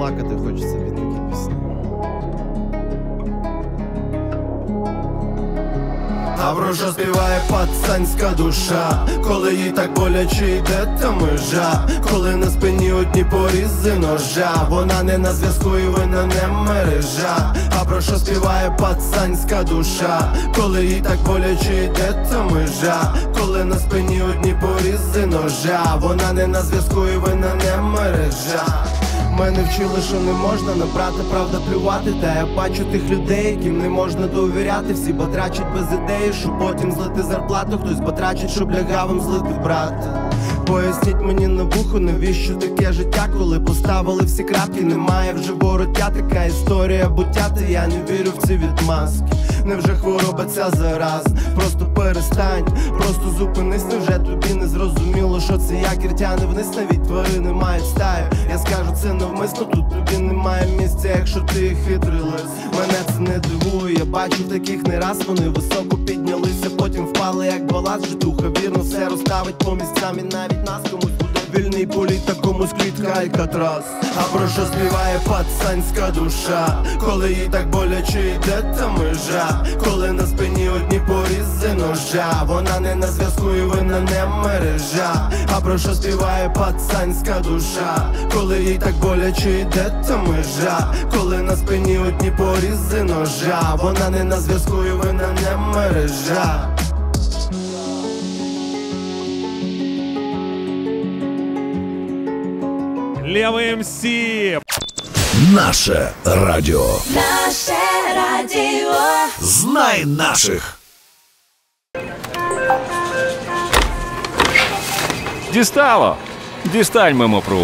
плакати хочеться від таких пісні. Авроша співає пацанська душа, коли їй так боляче йде та межа, коли на спині одні порізи ножа. Вона не на зв'язку і вона не мережа. Авроша співає пацанська душа, коли їй так боляче йде та межа, коли на спині одні порізи ножа. Вона не на зв'язку і вона не мережа. Мене вчили, що не можна набрати, правда плювати. Та я бачу тих людей, яким не можна довіряти. Всі батрачать без ідеї, щоб потім злити зарплату. Хтось батрачить, щоб лягавим злити брата. Поясніть мені на вухо, навіщо таке життя, коли поставили всі крапки. Немає вже вороття, така історія буттяти. Я не вірю в ці відмазки. Невже хвороба ця зараз? Просто перестань, просто зупинись. Невже тобі не зрозуміло, що це якір тяне вниз? Навіть тварини мають стаю. Я скажу це навмисно, тут тобі немає місця, якщо ти хитрий лис. Мене це не дивує, я бачу таких не раз. Вони високо піднялися, потім впали як баласт. Житуха вірно все розставить по місцям, і навіть нас комусь буде вільний політ, та комусь клітка Алькатрас. Авроша співає пацанська душа, коли їй так боляче йде та межа, коли на спині одні порізи ножа. Вона не на зв'язку і вона не мережа. Авроша співає пацанська душа, коли їй так боляче йде та межа, коли на спині одні порізи ножа. Вона не на зв'язку і вона не мережа. Левый МС. Наше радио. Наше радио. Знай наших. Дістало. Дістань мимо прув.